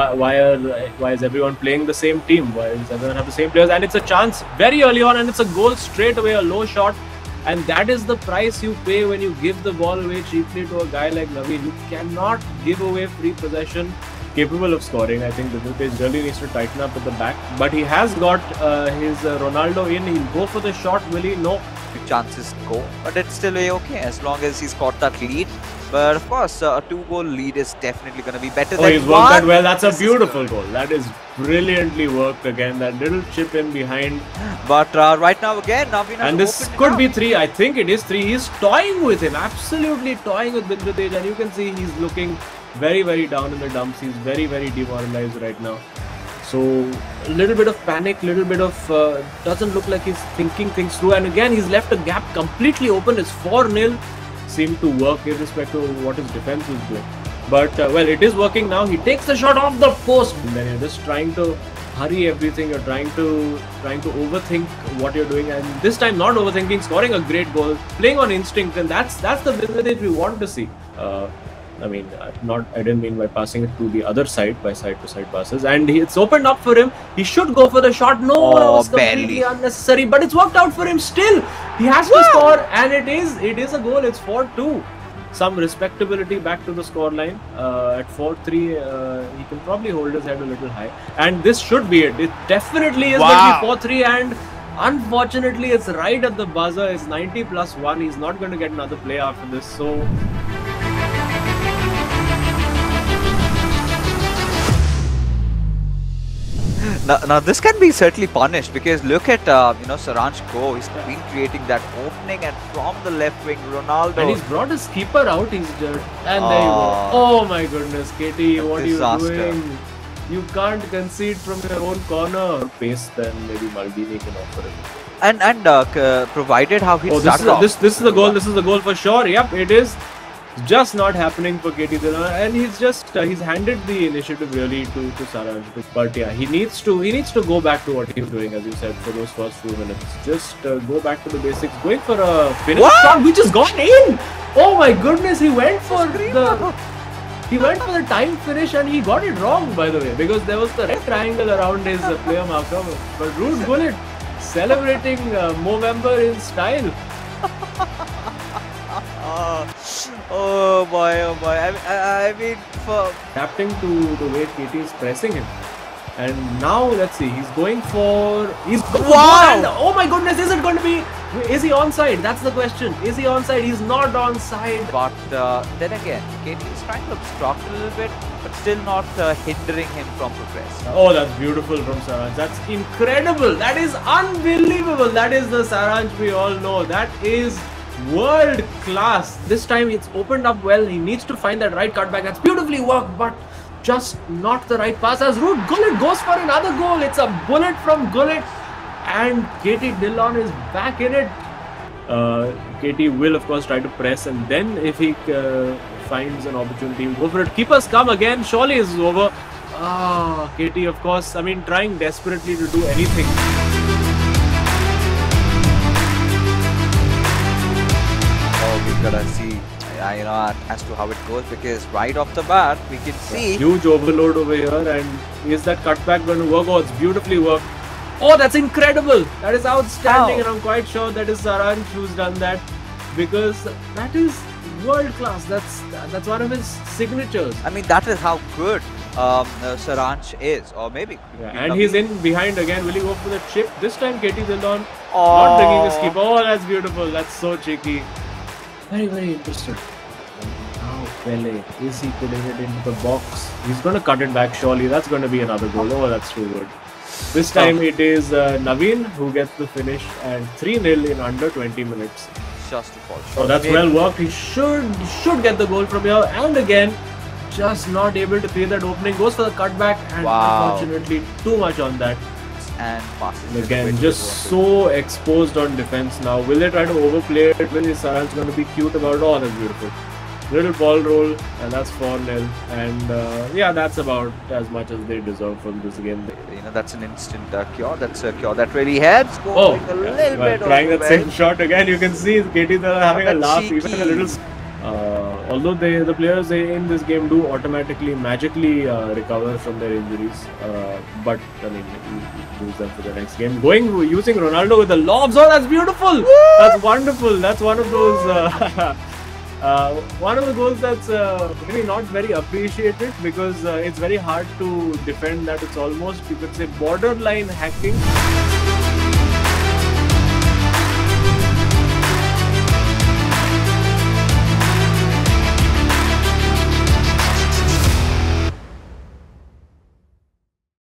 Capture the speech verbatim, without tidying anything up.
why why are why is everyone playing the same team? Why does everyone have the same players? And it's a chance very early on, and it's a goal straight away, a low shot, and that is the price you pay when you give the ball away cheaply to a guy like Navid. You cannot give away free possession capable of scoring. I think Bibhuteja really needs to tighten up at the back, but he has got uh, his uh, Ronaldo in. He'll go for the shot, will he? No. Big chances go, but it's still okay as long as he's got that lead. But of course, uh, a two-goal lead is definitely going to be better. Oh, than he's worked one. That well. That's a beautiful goal. That is brilliantly worked again. That little chip in behind. But uh, right now again, Navin. And this could be three. I think it is three. He's toying with him. Absolutely toying with Bibhuteja, and you can see he's looking very, very down in the dumps. He's very, very demoralized right now. So a little bit of panic, little bit of uh, doesn't look like he's thinking things through. And again, he's left a gap completely open. It's four nil. Seemed to work irrespective of what his defense is doing. But uh, well, it is working now. He takes the shot off the post. And then you're just trying to hurry everything. You're trying to trying to overthink what you're doing. And this time, not overthinking, scoring a great goal, playing on instinct. And that's that's the Bibhuteja we want to see. Uh, I mean, not. I didn't mean by passing it to the other side, by side-to-side passes. And he, it's opened up for him. He should go for the shot. No, oh, it was completely unnecessary. But it's worked out for him still. He has to yeah. score, and it is. It is a goal. It's four two. Some respectability back to the scoreline. Uh, at four three, uh, he can probably hold his head a little high. And this should be it. It definitely is wow. going to be four three. And unfortunately, it's right at the buzzer. It's ninety plus one. He's not going to get another play after this. So. Now, now this can be certainly punished, because look at uh, you know Saransh go. He's yeah. been creating that opening, and from the left wing, Ronaldo. And he's brought his keeper out. He's just and oh. there you go. Oh my goodness, K T, what disaster. Are you doing? You can't concede from your own corner. Pace, then maybe Marzini can offer it. And and uh, uh, provided how he oh, started this, off. This this is the goal. This is the goal for sure. Yep, it is. Just not happening for K T Dillon, and he's just uh, he's handed the initiative really to to Saransh. But yeah, he needs to he needs to go back to what he's doing, as you said, for those first few minutes. Just uh, go back to the basics. Going for a finish what? shot, which has gone in. Oh my goodness, he went for the he went for the time finish, and he got it wrong, by the way, because there was the red triangle around his uh, player marker. But rude bullet, celebrating uh, Movember in style. Oh boy, oh boy. I mean, I, I mean for adapting to the way K T is pressing him. And now let's see, he's going for he's wow! And, oh my goodness, is it going to be is he onside? That's the question. Is he onside? He's not onside. But uh, then again, K T is trying to obstruct a little bit, but still not uh, hindering him from progress. Oh, that's beautiful from Saransh. That's incredible. That is unbelievable. That is the Saransh we all know. That is world class. This time it's opened up well. He needs to find that right cutback. That's beautifully worked, but just not the right pass. As Ruud Gullit goes for another goal. It's a bullet from Gullit, and K T Dillon is back in it. Uh, K T will of course try to press, and then if he uh, finds an opportunity, he'll go for it. Keepers come again. Surely is over. Ah, K T of course. I mean, trying desperately to do anything. Gotta see, uh, you know, as to how it goes, because right off the bat we can see huge overload over here. And is that cutback going to work? Oh, it's beautifully worked. Oh, that's incredible. That is outstanding, wow. and I'm quite sure that is Saransh who's done that, because that is world class. That's that's one of his signatures. I mean, that is how good um, uh, Saransh is, or maybe. Yeah, and he's in behind again. Will he go for the chip? This time, K T Dillon oh. not bringing his keeper. Oh, that's beautiful. That's so cheeky. Very, very interesting. Now Pele, is he putting it into the box? He's going to cut it back surely. That's going to be another goal. Oh, that's too good. This time oh. it is uh, Navin who gets the finish, and three nil in under twenty minutes. Just to fall short. Oh, that's Maybe. well worked. He should should get the goal from here. And again, just not able to clear that opening. Goes for the cutback, and wow. unfortunately too much on that. And passes again, just so exposed on defense now. Will they try to overplay it? Will Saransh going to be cute about it? Oh, that's beautiful. Little ball roll, and that's four nil. And uh, yeah, that's about as much as they deserve from this game. You know, that's an instant uh, cure. That's a cure that really helps. Go oh, like a yeah, little well, bit trying that well. same shot again. You can see K T Dillon having a laugh, cheeky. even a little. Uh, although they, the players they in this game do automatically, magically uh, recover from their injuries. Uh, but I mean, we lose them for the next game. Going using Ronaldo with the lobs. Oh, that's beautiful. Woo! That's wonderful. That's one of those. Uh, Uh, one of the goals that's uh, really not very appreciated because uh, it's very hard to defend that. It's almost, you could say, borderline hacking.